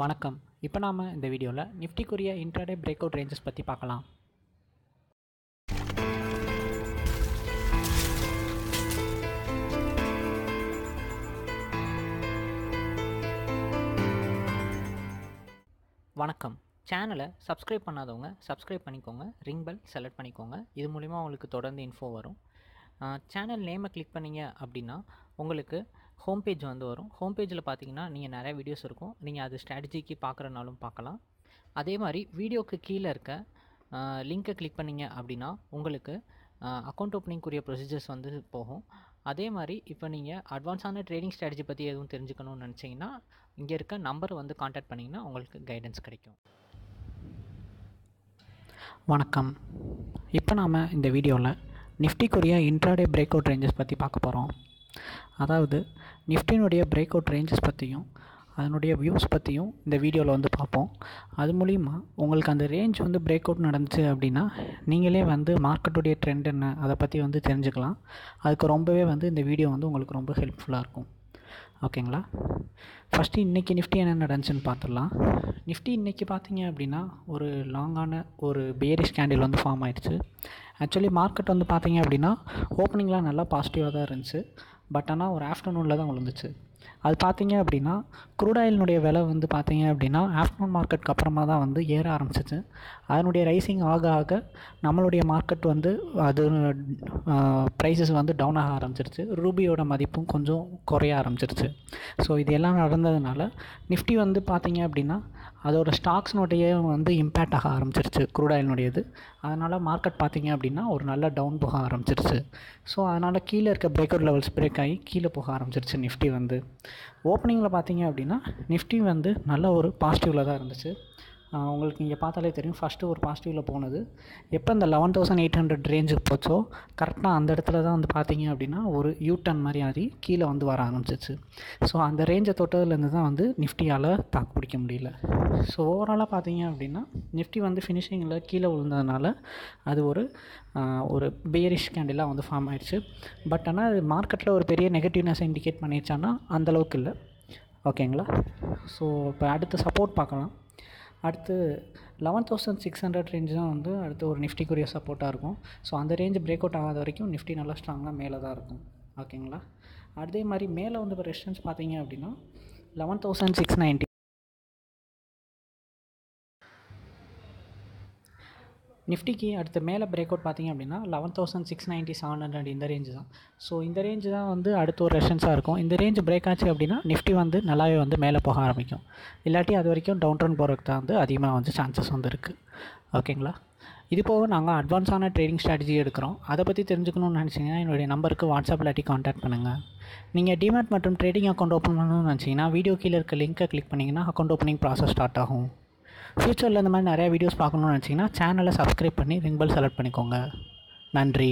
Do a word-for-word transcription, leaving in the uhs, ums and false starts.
வணக்கம். இப்போ நாம் இந்த வீடியோவில் நிஃப்டி கொரியா இன்ட்ராடே பிரேக் அவுட் ரேஞ்சஸ் பற்றி பார்க்கலாம். வணக்கம். சேனலை சப்ஸ்கிரைப் பண்ணாதவங்க சப்ஸ்கிரைப் பண்ணிக்கோங்க, ரிங் பெல் செலக்ட் பண்ணிக்கோங்க. இது மூலிமா உங்களுக்கு தொடர்ந்து இன்ஃபோ வரும். சேனல் நேமை கிளிக் பண்ணிங்க அப்படின்னா உங்களுக்கு ஹோம் பேஜ் வந்து வரும். ஹோம் பேஜில் பார்த்தீங்கன்னா நீங்கள் நிறையா வீடியோஸ் இருக்கும். நீங்கள் அது ஸ்ட்ராட்டஜிக்கு பார்க்குறனாலும் பார்க்கலாம். அதே மாதிரி வீடியோக்கு கீழே இருக்க லிங்க்கை கிளிக் பண்ணிங்க அப்படின்னா உங்களுக்கு அக்கௌண்ட் ஓப்பனிங்குரிய ப்ரொசீஜர்ஸ் வந்து போகும். அதே மாதிரி இப்போ நீங்கள் அட்வான்ஸான ட்ரேடிங் ஸ்ட்ராட்டஜி பற்றி எதுவும் தெரிஞ்சுக்கணும்னு நினச்சிங்கன்னா இங்கே இருக்க நம்பரை வந்து காண்டாக்ட் பண்ணிங்கன்னா உங்களுக்கு கைடன்ஸ் கிடைக்கும். வணக்கம். இப்போ நாம் இந்த வீடியோவில் நிஃப்டி கொரியா இன்ட்ராடே பிரேக் அவுட் ரேஞ்சஸ் பற்றி பார்க்க போகிறோம். அதாவது நிஃப்டினுடைய பிரேக் அவுட் ரேஞ்சஸ் பற்றியும் அதனுடைய வியூஸ் பற்றியும் இந்த வீடியோவில் வந்து பார்ப்போம். அது மூலிமா உங்களுக்கு அந்த ரேஞ்ச் வந்து பிரேக் அவுட் நடந்துச்சு அப்படின்னா நீங்களே வந்து மார்க்கெட்டுடைய ட்ரெண்ட் என்ன அதை பற்றி வந்து தெரிஞ்சுக்கலாம். அதுக்கு ரொம்பவே வந்து இந்த வீடியோ வந்து உங்களுக்கு ரொம்ப ஹெல்ப்ஃபுல்லாக இருக்கும். ஓகேங்களா? ஃபஸ்ட்டு இன்றைக்கி நிஃப்டி என்ன நடந்துச்சுன்னு பார்த்துடலாம். நிஃப்டி இன்றைக்கி பார்த்தீங்க அப்படின்னா ஒரு லாங்கான ஒரு பேரிஷ் கேண்டில் வந்து ஃபார்ம் ஆயிடுச்சு. ஆக்சுவலி மார்க்கெட் வந்து பார்த்தீங்க அப்படின்னா ஓப்பனிங்லாம் நல்லா பாசிட்டிவாக தான் இருந்துச்சு. பட் ஆனால் ஒரு ஆஃப்டர்நூனில் தான் விழுந்துச்சு. அது பார்த்தீங்க அப்படின்னா க்ரூட் ஆயிலினுடைய விலை வந்து பார்த்தீங்க அப்படின்னா ஆஃப்டர்நூன் மார்க்கெட்டுக்கு அப்புறமா தான் வந்து ஏற ஆரம்பிச்சிச்சு. அதனுடைய ரைசிங் ஆக ஆக நம்மளுடைய மார்க்கெட் வந்து அது ப்ரைஸஸ் வந்து டவுன் ஆக ஆரம்பிச்சிருச்சு. ரூபியோட மதிப்பும் கொஞ்சம் குறைய ஆரம்பிச்சிருச்சு. ஸோ இது எல்லாம் நடந்ததுனால நிஃப்டி வந்து பார்த்தீங்க அப்படின்னா அதோடய ஸ்டாக்ஸ்னுடைய வந்து இம்பேக்ட் ஆக ஆரம்பிச்சிருச்சு க்ரூட் ஆயிலினுடையது. அதனால் மார்க்கெட் பார்த்தீங்க அப்படின்னா ஒரு நல்ல டவுன் போக ஆரம்பிச்சிருச்சு. ஸோ அதனால் கீழே இருக்க பிரேக்அவுட் லெவல்ஸ் பிரேக் ஆகி கீழே போக ஆரம்பிச்சிருச்சு. நிஃப்டி வந்து ஓப்பனிங்கில் பார்த்தீங்க அப்படின்னா நிஃப்டி வந்து நல்ல ஒரு பாசிட்டிவில் தான் இருந்துச்சு. உங்களுக்கு இங்கே பார்த்தாலே தெரியும் ஃபஸ்ட்டு ஒரு பாசிட்டிவில் போனது. எப்போ இந்த லெவன் தௌசண்ட் எயிட் ஹண்ட்ரட் ரேஞ்சுக்கு போச்சோ கரெக்டாக அந்த இடத்துல தான் வந்து பார்த்தீங்க அப்படின்னா ஒரு யூ டர்ன் மாதிரி ஆகி கீழே வந்து வர ஆரம்பிச்சிச்சு. ஸோ அந்த ரேஞ்சை தொட்டதுலேருந்து தான் வந்து நிஃப்டியால் தாக்கு பிடிக்க முடியல. ஸோ ஓவராலாக பார்த்தீங்க அப்படின்னா நிஃப்டி வந்து ஃபினிஷிங்கில் கீழே விழுந்ததுனால அது ஒரு ஒரு பேரிஷ் கேண்டிலாக வந்து ஃபார்ம் ஆயிடுச்சு. பட் ஆனால் அது மார்க்கெட்டில் ஒரு பெரிய நெகட்டிவ்னஸை இண்டிகேட் பண்ணிடுச்சான்னா அந்தளவுக்கு இல்லை. ஓகேங்களா? ஸோ இப்போ அடுத்து சப்போர்ட் பார்க்கலாம். அடுத்து eleven thousand six hundred range தான் வந்து அடுத்து ஒரு நிஃப்டிக்குரிய சப்போர்ட்டாக இருக்கும். ஸோ அந்த ரேஞ்சு பிரேக் அவுட் ஆகாத வரைக்கும் நிஃப்டி நல்லா ஸ்ட்ராங்காக மேலே தான் இருக்கும். ஓகேங்களா? அதே மாதிரி மேலே வந்து இப்போ ரெசிஸ்டன்ஸ் பார்த்தீங்க அப்படின்னா லெவன் தௌசண்ட் சிக்ஸ் நைன்ட்டி நிஃப்டிக்கு அடுத்து மேலே பிரேக் அவுட் பார்த்தீங்க அப்படின்னா eleven thousand six ninety seven hundred இந்த ரேஞ்சு தான். ஸோ இந்த ரேஞ்சு தான் வந்து அடுத்த ஒரு ரெசிஸ்டன்ஸாக இருக்கும். இந்த ரேஞ்சு பிரேக் ஆச்சு அப்படின்னா நிஃப்டி வந்து நல்லாவே வந்து மேலே போக ஆரம்பிக்கும். இல்லாட்டி அது வரைக்கும் டவுன் ட்ரெண்ட் போகிறதுக்கு தான் வந்து அதிகமாக வந்து சான்சஸ் வந்து இருக்குது. ஓகேங்களா? இது போக நாங்கள் அட்வான்ஸான ட்ரேடிங் ஸ்ட்ராட்டஜி எடுக்கிறோம். அதை பற்றி தெரிஞ்சுக்கணும்னு நினச்சிங்கன்னா என்னுடைய நம்பருக்கு வாட்ஸ்அப் இல்லாட்டி காண்டாக்ட் பண்ணுங்கள். நீங்கள் டிமேட் மற்றும் ட்ரேடிங் அக்கௌண்ட் ஓப்பன் பண்ணணும்னு நினச்சிங்கன்னா வீடியோ கீழே இருக்க லிங்க்கை கிளிக் பண்ணிங்கன்னா அக்கௌண்ட் ஓப்பனிங் ப்ராசஸ் ஸ்டார்ட் ஆகும். ஃப்யூச்சரில் இந்த மாதிரி நிறையா வீடியோஸ் பார்க்கணுன்னு நினச்சிங்கன்னா சேனலை சப்ஸ்கிரைப் பண்ணி ரிங் பெல் செலக்ட் பண்ணிக்கோங்க. நன்றி.